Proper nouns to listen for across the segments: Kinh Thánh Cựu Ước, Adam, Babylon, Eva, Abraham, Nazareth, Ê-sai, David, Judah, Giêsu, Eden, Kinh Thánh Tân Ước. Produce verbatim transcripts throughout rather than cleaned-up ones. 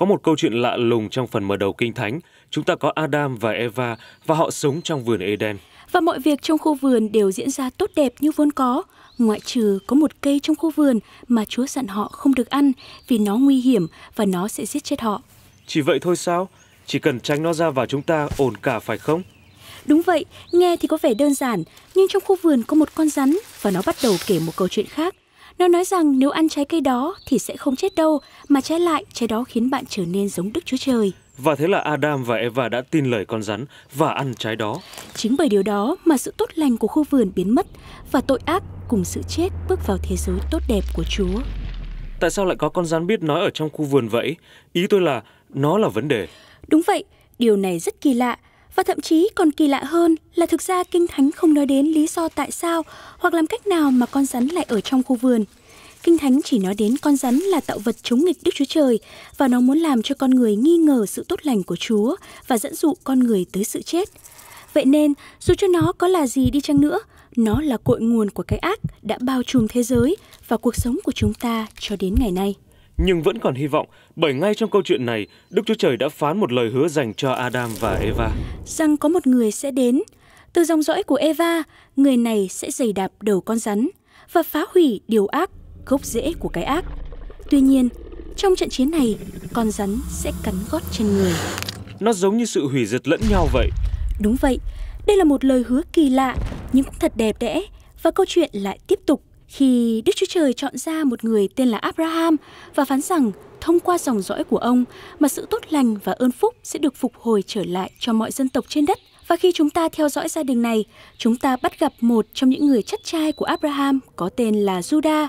Có một câu chuyện lạ lùng trong phần mở đầu Kinh Thánh, chúng ta có Adam và Eva và họ sống trong vườn Eden. Và mọi việc trong khu vườn đều diễn ra tốt đẹp như vốn có, ngoại trừ có một cây trong khu vườn mà Chúa dặn họ không được ăn vì nó nguy hiểm và nó sẽ giết chết họ. Chỉ vậy thôi sao? Chỉ cần tránh nó ra và chúng ta ổn cả phải không? Đúng vậy, nghe thì có vẻ đơn giản, nhưng trong khu vườn có một con rắn và nó bắt đầu kể một câu chuyện khác. Nó nói rằng nếu ăn trái cây đó thì sẽ không chết đâu, mà trái lại, trái đó khiến bạn trở nên giống Đức Chúa Trời. Và thế là Adam và Eva đã tin lời con rắn và ăn trái đó. Chính bởi điều đó mà sự tốt lành của khu vườn biến mất và tội ác cùng sự chết bước vào thế giới tốt đẹp của Chúa. Tại sao lại có con rắn biết nói ở trong khu vườn vậy? Ý tôi là nó là vấn đề. Đúng vậy, điều này rất kỳ lạ. Và thậm chí còn kỳ lạ hơn là thực ra Kinh Thánh không nói đến lý do tại sao hoặc làm cách nào mà con rắn lại ở trong khu vườn. Kinh Thánh chỉ nói đến con rắn là tạo vật chống nghịch Đức Chúa Trời và nó muốn làm cho con người nghi ngờ sự tốt lành của Chúa và dẫn dụ con người tới sự chết. Vậy nên, dù cho nó có là gì đi chăng nữa, nó là cội nguồn của cái ác đã bao trùm thế giới và cuộc sống của chúng ta cho đến ngày nay. Nhưng vẫn còn hy vọng, bởi ngay trong câu chuyện này, Đức Chúa Trời đã phán một lời hứa dành cho Adam và Eva. Rằng có một người sẽ đến. Từ dòng dõi của Eva, người này sẽ giày đạp đầu con rắn và phá hủy điều ác, gốc rễ của cái ác. Tuy nhiên, trong trận chiến này, con rắn sẽ cắn gót chân người. Nó giống như sự hủy diệt lẫn nhau vậy. Đúng vậy, đây là một lời hứa kỳ lạ, nhưng cũng thật đẹp đẽ. Và câu chuyện lại tiếp tục khi Đức Chúa Trời chọn ra một người tên là Abraham và phán rằng thông qua dòng dõi của ông mà sự tốt lành và ơn phúc sẽ được phục hồi trở lại cho mọi dân tộc trên đất. Và khi chúng ta theo dõi gia đình này, chúng ta bắt gặp một trong những người chất trai của Abraham có tên là Judah.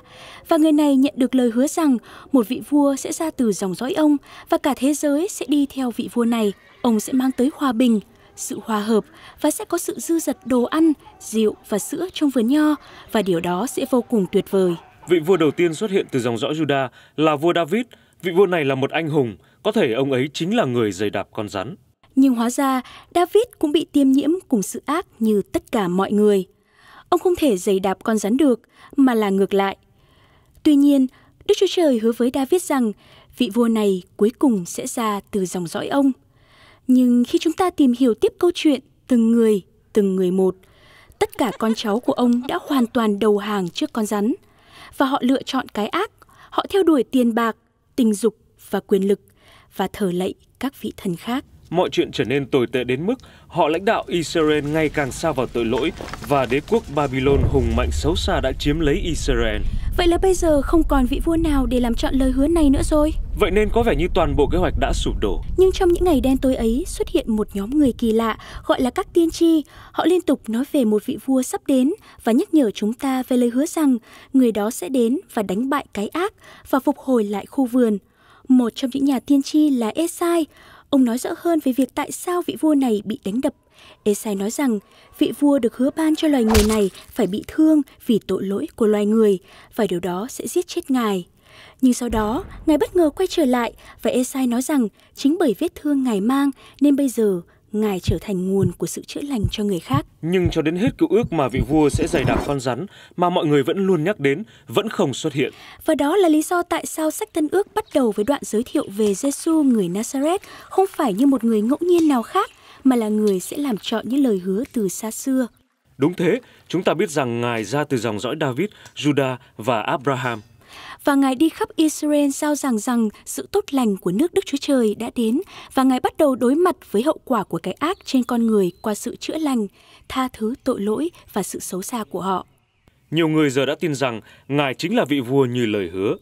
Và người này nhận được lời hứa rằng một vị vua sẽ ra từ dòng dõi ông và cả thế giới sẽ đi theo vị vua này. Ông sẽ mang tới hòa bình, sự hòa hợp và sẽ có sự dư dật đồ ăn, rượu và sữa trong vườn nho và điều đó sẽ vô cùng tuyệt vời. Vị vua đầu tiên xuất hiện từ dòng dõi Judah là vua David. Vị vua này là một anh hùng, có thể ông ấy chính là người giày đạp con rắn. Nhưng hóa ra, David cũng bị tiêm nhiễm cùng sự ác như tất cả mọi người. Ông không thể giày đạp con rắn được, mà là ngược lại. Tuy nhiên, Đức Chúa Trời hứa với David rằng vị vua này cuối cùng sẽ ra từ dòng dõi ông. Nhưng khi chúng ta tìm hiểu tiếp câu chuyện từng người, từng người một, tất cả con cháu của ông đã hoàn toàn đầu hàng trước con rắn. Và họ lựa chọn cái ác, họ theo đuổi tiền bạc, tình dục và quyền lực và thờ lạy các vị thần khác. Mọi chuyện trở nên tồi tệ đến mức họ lãnh đạo Israel ngày càng xa vào tội lỗi và đế quốc Babylon hùng mạnh xấu xa đã chiếm lấy Israel. Vậy là bây giờ không còn vị vua nào để làm trọn lời hứa này nữa rồi. Vậy nên có vẻ như toàn bộ kế hoạch đã sụp đổ. Nhưng trong những ngày đen tối ấy xuất hiện một nhóm người kỳ lạ gọi là các tiên tri. Họ liên tục nói về một vị vua sắp đến và nhắc nhở chúng ta về lời hứa rằng người đó sẽ đến và đánh bại cái ác và phục hồi lại khu vườn. Một trong những nhà tiên tri là Ê-sai. Ông nói rõ hơn về việc tại sao vị vua này bị đánh đập. Ê-sai nói rằng vị vua được hứa ban cho loài người này phải bị thương vì tội lỗi của loài người và điều đó sẽ giết chết ngài. Nhưng sau đó, ngài bất ngờ quay trở lại và Ê-sai nói rằng chính bởi vết thương ngài mang nên bây giờ ngài trở thành nguồn của sự chữa lành cho người khác. Nhưng cho đến hết cựu ước mà vị vua sẽ giày đạp con rắn mà mọi người vẫn luôn nhắc đến vẫn không xuất hiện. Và đó là lý do tại sao sách Tân Ước bắt đầu với đoạn giới thiệu về Giêsu người Nazareth không phải như một người ngẫu nhiên nào khác mà là người sẽ làm trọn những lời hứa từ xa xưa. Đúng thế, chúng ta biết rằng ngài ra từ dòng dõi David, Judah và Abraham. Và ngài đi khắp Israel rao giảng rằng sự tốt lành của nước Đức Chúa Trời đã đến và ngài bắt đầu đối mặt với hậu quả của cái ác trên con người qua sự chữa lành, tha thứ tội lỗi và sự xấu xa của họ. Nhiều người giờ đã tin rằng ngài chính là vị vua như lời hứa.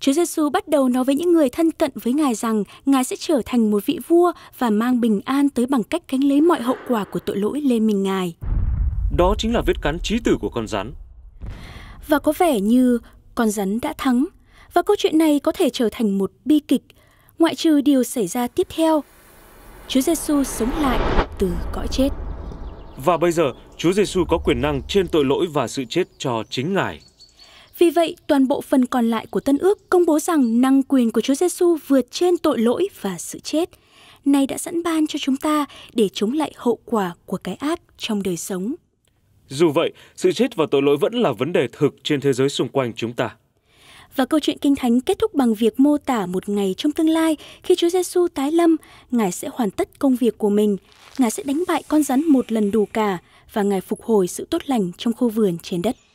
Chúa Giêsu bắt đầu nói với những người thân cận với ngài rằng ngài sẽ trở thành một vị vua và mang bình an tới bằng cách gánh lấy mọi hậu quả của tội lỗi lên mình ngài. Đó chính là vết cắn chí tử của con rắn. Và có vẻ như con rắn đã thắng, và câu chuyện này có thể trở thành một bi kịch, ngoại trừ điều xảy ra tiếp theo. Chúa Giêsu sống lại từ cõi chết. Và bây giờ, Chúa Giêsu có quyền năng trên tội lỗi và sự chết cho chính Ngài. Vì vậy, toàn bộ phần còn lại của Tân Ước công bố rằng năng quyền của Chúa Giêsu vượt trên tội lỗi và sự chết. Này đã sẵn ban cho chúng ta để chống lại hậu quả của cái ác trong đời sống. Dù vậy, sự chết và tội lỗi vẫn là vấn đề thực trên thế giới xung quanh chúng ta. Và câu chuyện Kinh Thánh kết thúc bằng việc mô tả một ngày trong tương lai khi Chúa Giêsu tái lâm, Ngài sẽ hoàn tất công việc của mình, Ngài sẽ đánh bại con rắn một lần đủ cả và Ngài phục hồi sự tốt lành trong khu vườn trên đất.